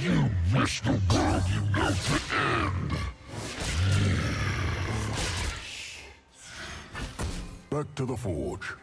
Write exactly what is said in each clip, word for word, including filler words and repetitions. You wish the world you know to end! Back to the forge.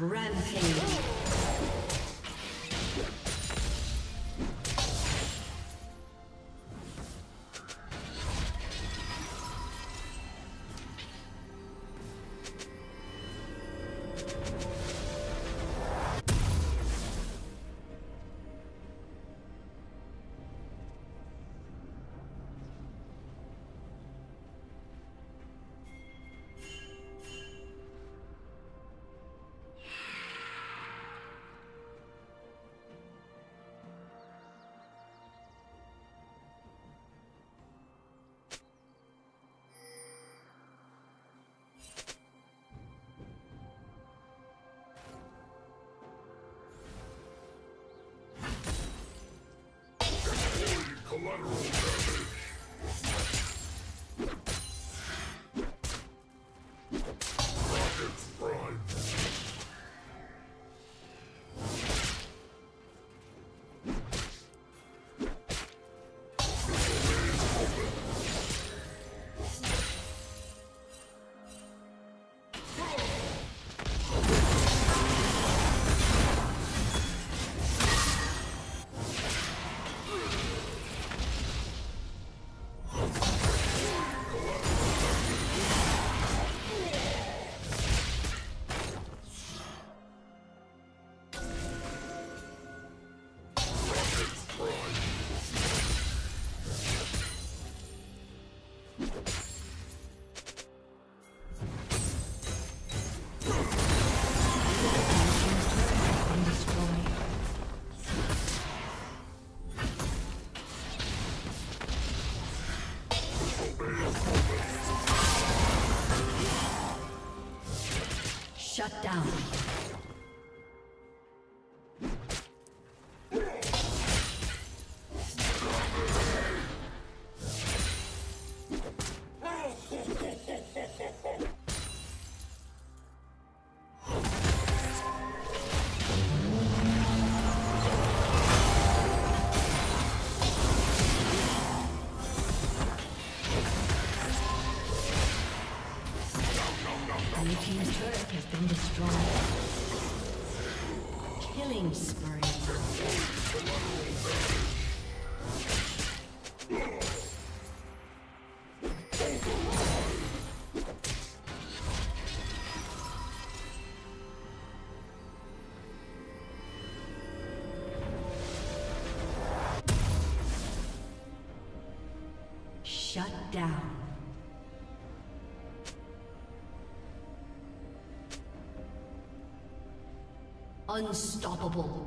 Rampage. Shut down. Killing spree. Shut down. Unstoppable.